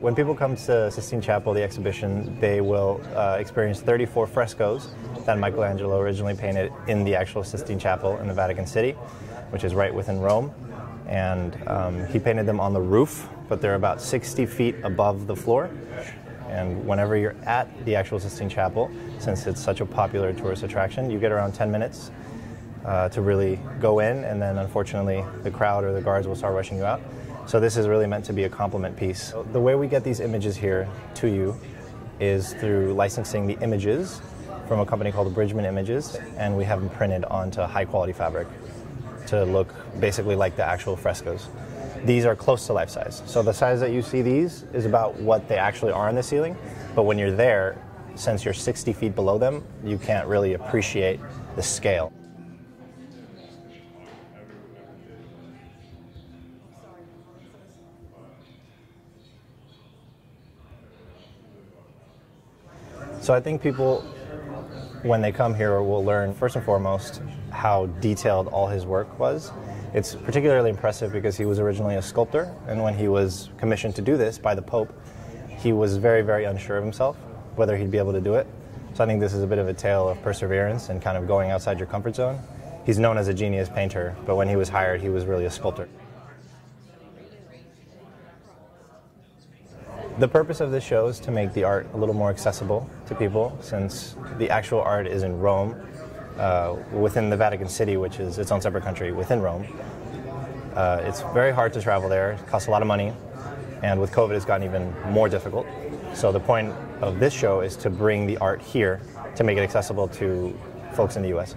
When people come to Sistine Chapel, the exhibition, they will experience 34 frescoes that Michelangelo originally painted in the actual Sistine Chapel in the Vatican City, which is right within Rome. And he painted them on the roof, but they're about 60 feet above the floor. And whenever you're at the actual Sistine Chapel, since it's such a popular tourist attraction, you get around 10 minutes to really go in, and then unfortunately the crowd or the guards will start rushing you out. So this is really meant to be a complement piece. The way we get these images here to you is through licensing the images from a company called Bridgman Images, and we have them printed onto high quality fabric to look basically like the actual frescoes. These are close to life size. So the size that you see these is about what they actually are on the ceiling, but when you're there, since you're 60 feet below them, you can't really appreciate the scale. So I think people, when they come here, will learn first and foremost how detailed all his work was. It's particularly impressive because he was originally a sculptor, and when he was commissioned to do this by the Pope, he was very, very unsure of himself, whether he'd be able to do it. So I think this is a bit of a tale of perseverance and kind of going outside your comfort zone. He's known as a genius painter, but when he was hired, he was really a sculptor. The purpose of this show is to make the art a little more accessible to people, since the actual art is in Rome, within the Vatican City, which is its own separate country within Rome. It's very hard to travel there, it costs a lot of money, and with COVID it's gotten even more difficult. So the point of this show is to bring the art here to make it accessible to folks in the US.